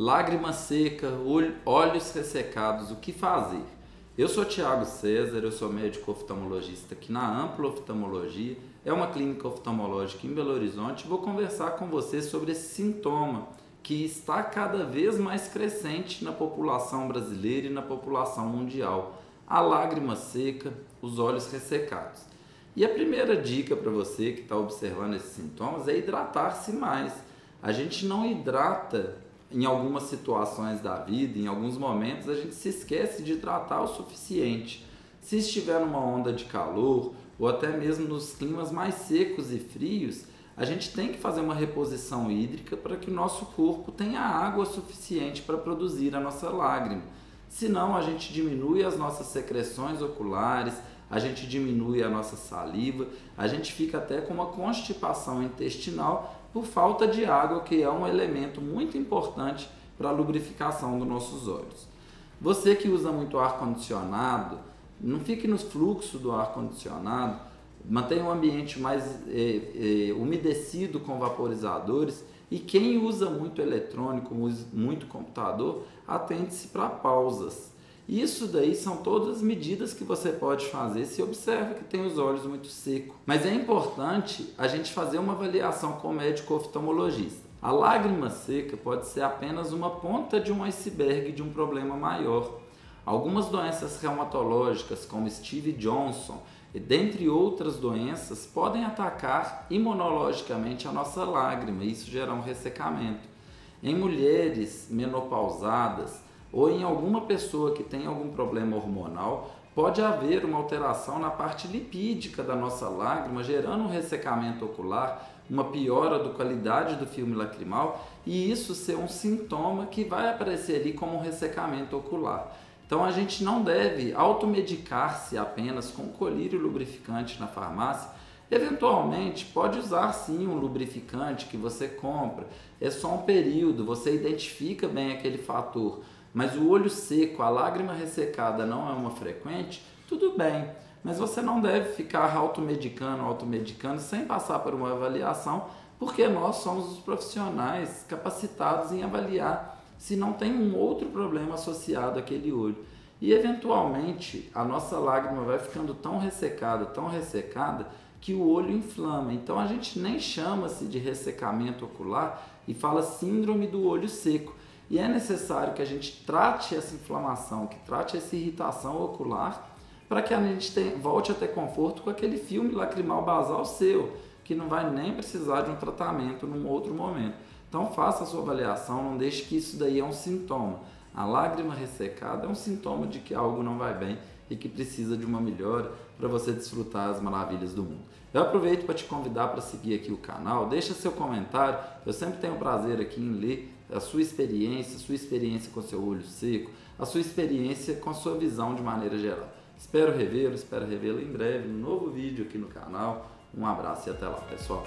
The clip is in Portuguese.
lágrima seca, olhos ressecados, o que fazer? Eu sou Tiago César, eu sou médico oftalmologista aqui na AMPLA Oftalmologia, é uma clínica oftalmológica em Belo Horizonte. Vou conversar com você sobre esse sintoma que está cada vez mais crescente na população brasileira e na população mundial. A lágrima seca, os olhos ressecados. E a primeira dica para você que está observando esses sintomas é hidratar-se mais. A gente não hidrata em algumas situações da vida, em alguns momentos, a gente se esquece de hidratar o suficiente. Se estiver numa onda de calor, ou até mesmo nos climas mais secos e frios, a gente tem que fazer uma reposição hídrica para que o nosso corpo tenha água suficiente para produzir a nossa lágrima. Senão, a gente diminui as nossas secreções oculares, a gente diminui a nossa saliva, a gente fica até com uma constipação intestinal por falta de água, que é um elemento muito importante para a lubrificação dos nossos olhos. Você que usa muito ar-condicionado, não fique no fluxo do ar-condicionado, mantenha um ambiente mais umedecido com vaporizadores, e quem usa muito eletrônico, muito computador, atente-se para pausas. Isso daí são todas as medidas que você pode fazer se observa que tem os olhos muito secos. Mas é importante a gente fazer uma avaliação com o médico oftalmologista. A lágrima seca pode ser apenas uma ponta de um iceberg de um problema maior. Algumas doenças reumatológicas, como Steve Johnson, e dentre outras doenças, podem atacar imunologicamente a nossa lágrima e isso gerar um ressecamento. Em mulheres menopausadas, ou em alguma pessoa que tem algum problema hormonal, pode haver uma alteração na parte lipídica da nossa lágrima, gerando um ressecamento ocular, uma piora da qualidade do filme lacrimal, e isso ser um sintoma que vai aparecer ali como um ressecamento ocular. Então a gente não deve automedicar-se apenas com colírio lubrificante na farmácia. Eventualmente pode usar sim um lubrificante que você compra, é só um período, você identifica bem aquele fator. Mas o olho seco, a lágrima ressecada não é uma frequente, tudo bem. Mas você não deve ficar automedicando sem passar por uma avaliação, porque nós somos os profissionais capacitados em avaliar se não tem um outro problema associado àquele olho. E eventualmente a nossa lágrima vai ficando tão ressecada, que o olho inflama. Então a gente nem chama-se de ressecamento ocular e fala síndrome do olho seco. E é necessário que a gente trate essa inflamação, que trate essa irritação ocular, para que a gente volte a ter conforto com aquele filme lacrimal basal seu, que não vai nem precisar de um tratamento num outro momento. Então faça a sua avaliação, não deixe que isso daí é um sintoma. A lágrima ressecada é um sintoma de que algo não vai bem e que precisa de uma melhora para você desfrutar as maravilhas do mundo. Eu aproveito para te convidar para seguir aqui o canal, deixa seu comentário, eu sempre tenho prazer aqui em ler a sua experiência com seu olho seco, a sua experiência com a sua visão de maneira geral. Espero revê-lo em breve, um novo vídeo aqui no canal. Um abraço e até lá, pessoal!